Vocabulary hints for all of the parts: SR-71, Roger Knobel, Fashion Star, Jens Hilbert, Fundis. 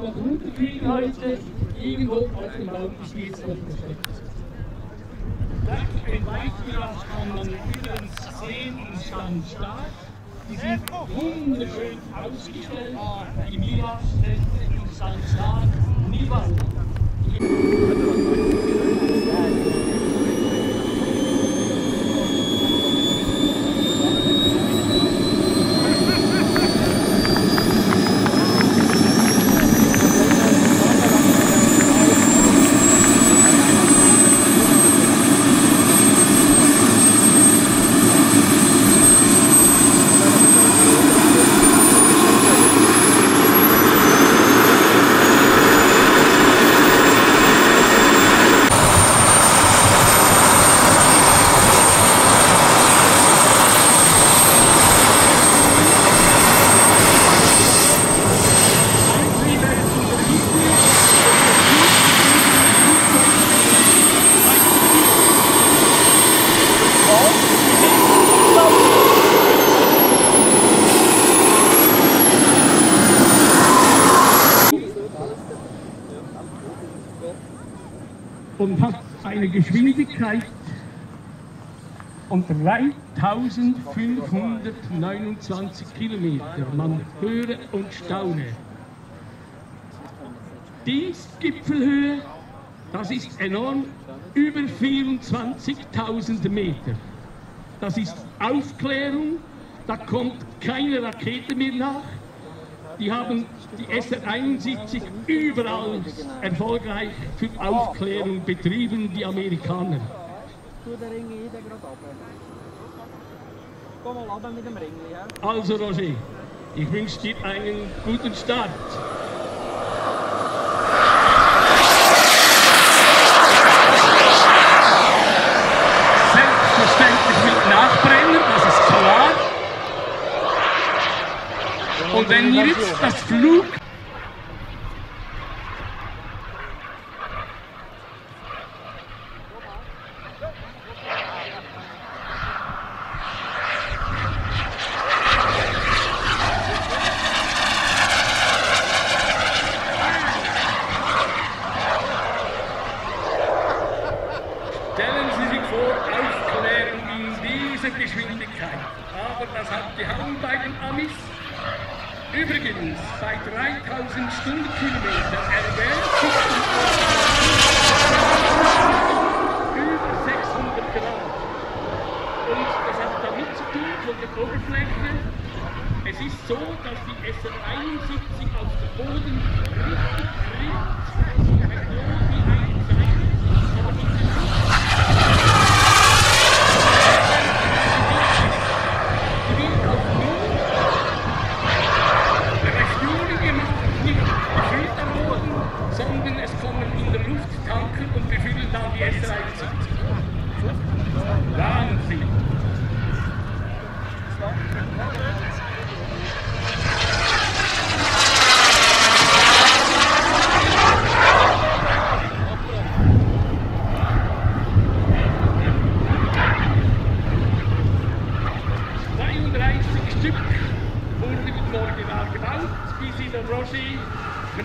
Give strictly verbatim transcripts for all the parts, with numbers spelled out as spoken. sie auf guten Krieg halten, irgendwo auf dem Land ist nichts unversteckt. Den Weichgiraffe kann man übrigens sehen im Stand stark. Die sind wunderschön ausgestellt im Mira-Städte im Stand stark Nivall. Und hat eine Geschwindigkeit von dreitausendfünfhundertneunundzwanzig Kilometer. Man höre und staune. Die Gipfelhöhe, das ist enorm, über vierundzwanzigtausend Meter. Das ist Aufklärung, da kommt keine Rakete mehr nach. Die haben die S R einundsiebzig überall erfolgreich für Aufklärung betrieben, die Amerikaner. Also Roger, ich wünsche dir einen guten Start. Selbstverständlich mit Nachbrenner, das ist klar. Und wenn jetzt das Flug... Stellen Sie sich vor, Aufklärung in dieser Geschwindigkeit. Aber das hat die Hand bei den Amis. Übrigens, bei dreitausend Stundenkilometer erwärmt sich die Oberfläche über sechshundert Grad. Und das hat damit zu tun von der Oberfläche. Es ist so, dass die S R einundsiebzig auf den Boden richtig rinnt, wenn nur wie ein Seil, aber nicht so gut.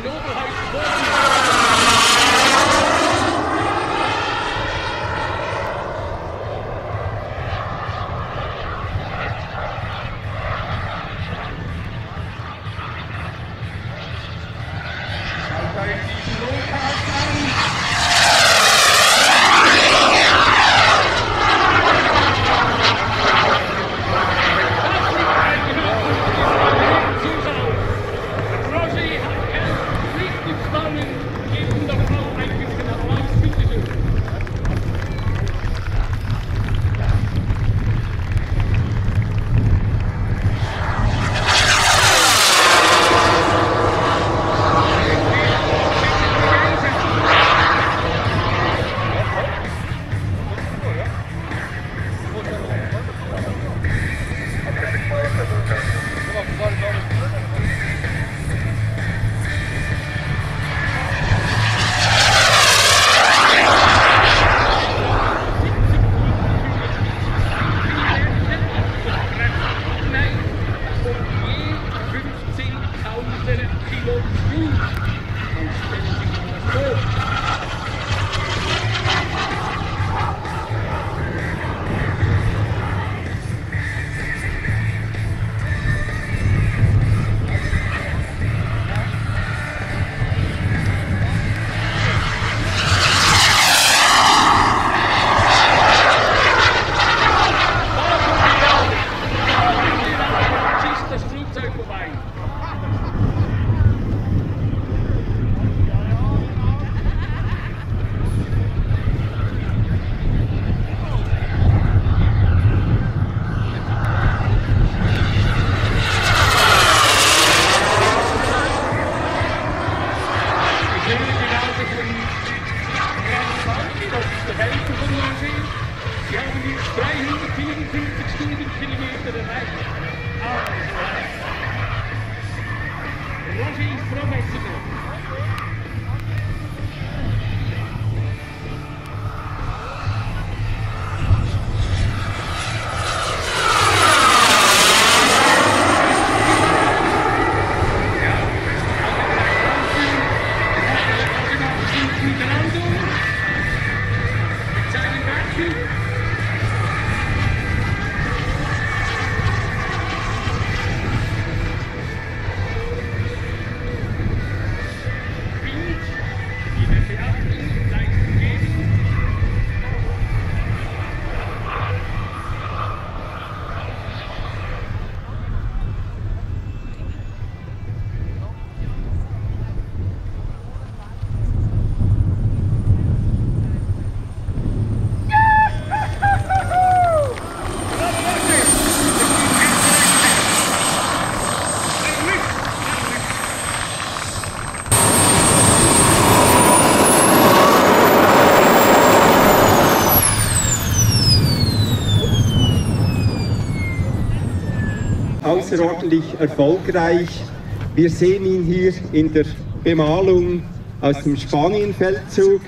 Nobelheit to the right, arms left. Launching from bicycle. Außerordentlich erfolgreich. Wir sehen ihn hier in der Bemalung aus dem Spanienfeldzug.